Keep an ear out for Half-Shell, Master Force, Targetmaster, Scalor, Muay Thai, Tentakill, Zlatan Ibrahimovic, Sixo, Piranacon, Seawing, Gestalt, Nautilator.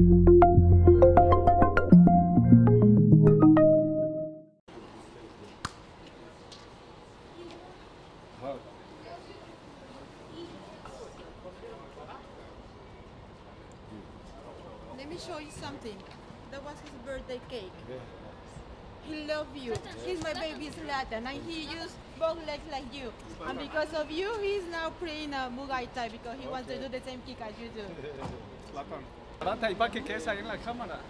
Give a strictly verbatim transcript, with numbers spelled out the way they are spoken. Let me show you something. That was his birthday cake. He loves you. He's my baby Zlatan, and he used both legs like you. And because of you, he's now playing a Muay Thai because he okay. wants to do the same kick as you do. Zlatan, Zlatan, ¿y para qué quedes ahí en la cámara?